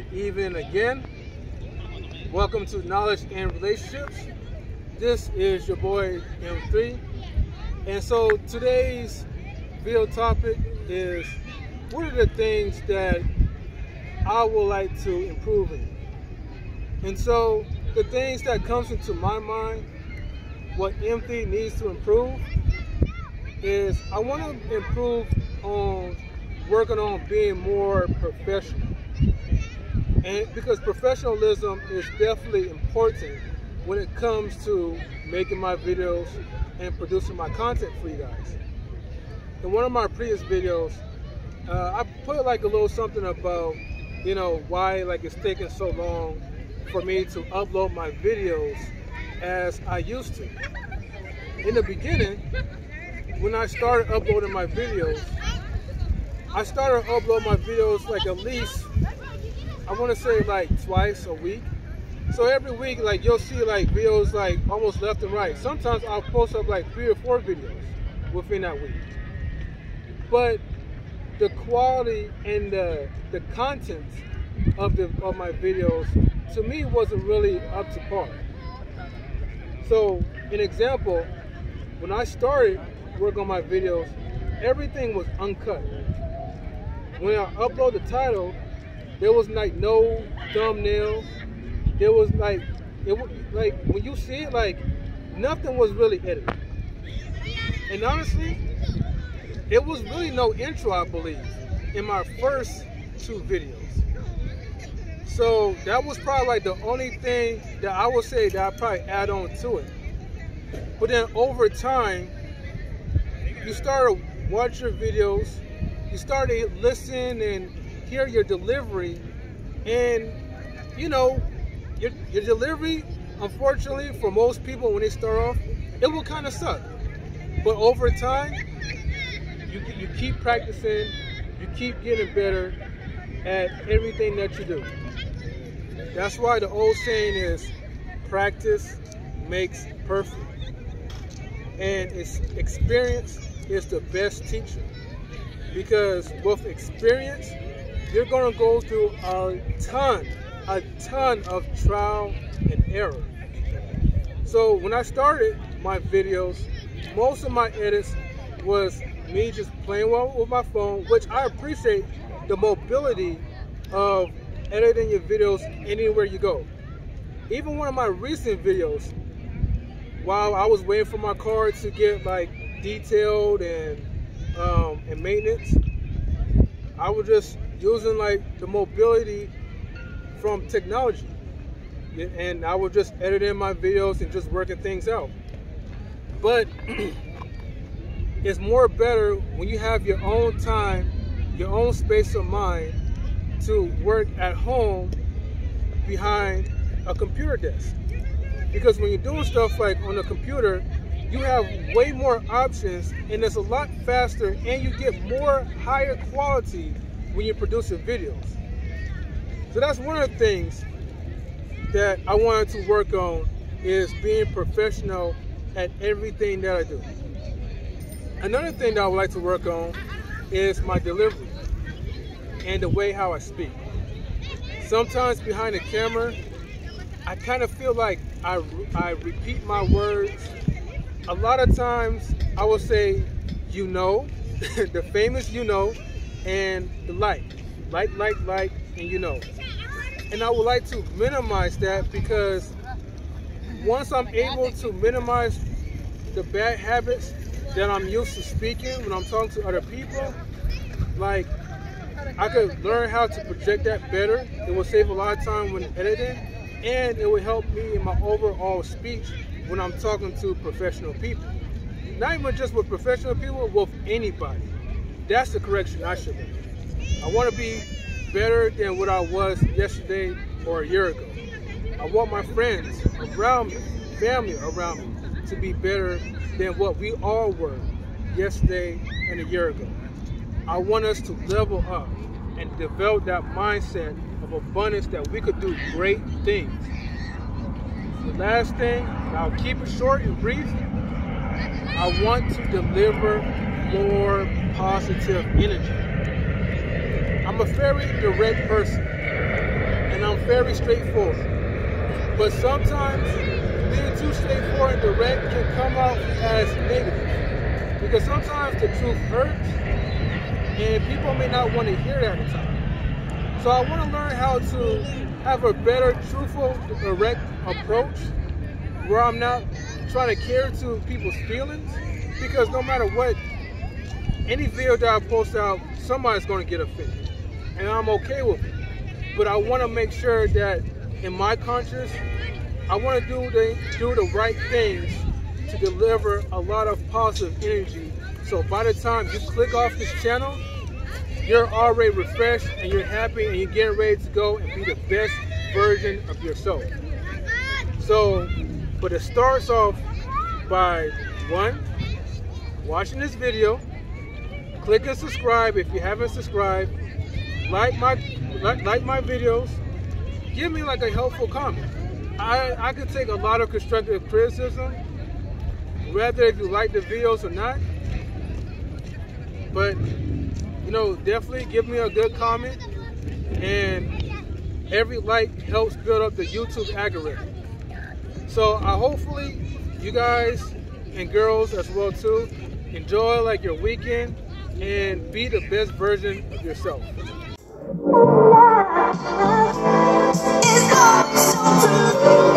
good evening again. Welcome to Knowledge and Relationships. This is your boy M3. And so today's video topic is, what are the things that I would like to improve in? And so the things that comes into my mind, what M3 needs to improve is, I want to improve on working on being more professional. And because professionalism is definitely important when it comes to making my videos and producing my content for you guys. In one of my previous videos, I put like a little something about, you know, why like it's taking so long for me to upload my videos as I used to. In the beginning, when I started uploading my videos, I started uploading my videos like at least, I want to say like twice a week. So every week, like you'll see like videos like almost left and right. Sometimes I'll post up like 3 or 4 videos within that week. But the quality and the content of my videos to me wasn't really up to par. So an example, when I started working on my videos, everything was uncut. When I upload the title, there was like no thumbnail. There was like, when you see it, like nothing was really edited. And honestly, it was really no intro, I believe, in my first 2 videos. So that was probably like the only thing that I would say that I probably add on to it. But then over time, you start to watch your videos. You start to listen and hear your delivery, and you know, your delivery, unfortunately for most people when they start off, it will kind of suck. But over time, you keep practicing, you keep getting better at everything that you do. That's why the old saying is, practice makes perfect. And it's experience is the best teacher. Because with experience, you're going to go through a ton of trial and error. So when I started my videos, most of my edits was me just playing with my phone, which I appreciate the mobility of editing your videos anywhere you go. Even one of my recent videos, while I was waiting for my car to get like detailed and maintenance, I was just using like the mobility from technology, and I was just editing my videos and just working things out. But it's more better when you have your own time, your own space of mind to work at home behind a computer desk, because when you're doing stuff like on a computer, you have way more options, and it's a lot faster, and you get more higher quality when you're producing videos. So that's one of the things that I wanted to work on, is being professional at everything that I do. Another thing that I would like to work on is my delivery and the way how I speak. Sometimes behind the camera, I kind of feel like I repeat my words. A lot of times I will say, you know, the famous you know, and the like, and you know. And I would like to minimize that, because once I'm able to minimize the bad habits that I'm used to speaking when I'm talking to other people, like I could learn how to project that better. It will save a lot of time when editing, and it will help me in my overall speech when I'm talking to professional people. Not even just with professional people, with anybody. That's the correction I should make. I want to be better than what I was yesterday or a year ago. I want my friends around me, family around me, to be better than what we all were yesterday and a year ago. I want us to level up and develop that mindset of abundance that we could do great things. The last thing, and I'll keep it short and brief, I want to deliver more positive energy. I'm a very direct person. and I'm very straightforward. But sometimes being too straightforward and direct can come out as negative, because sometimes the truth hurts and people may not want to hear that at the time. So I want to learn how to have a better, truthful, direct approach where I'm not trying to care to people's feelings, because no matter what, any video that I post out, somebody's going to get offended, and I'm okay with it. But I want to make sure that in my conscience, I want to do the right things to deliver a lot of positive energy. So by the time you click off this channel, you're already refreshed and you're happy and you're getting ready to go and be the best version of yourself. So, but it starts off by, one, watching this video. Click and subscribe if you haven't subscribed. Like my videos. Give me like a helpful comment. I can take a lot of constructive criticism, whether if you like the videos or not. But you know, definitely give me a good comment, and every like helps build up the YouTube algorithm. So hopefully you guys and girls as well too enjoy like your weekend and be the best version of yourself. It's all so true.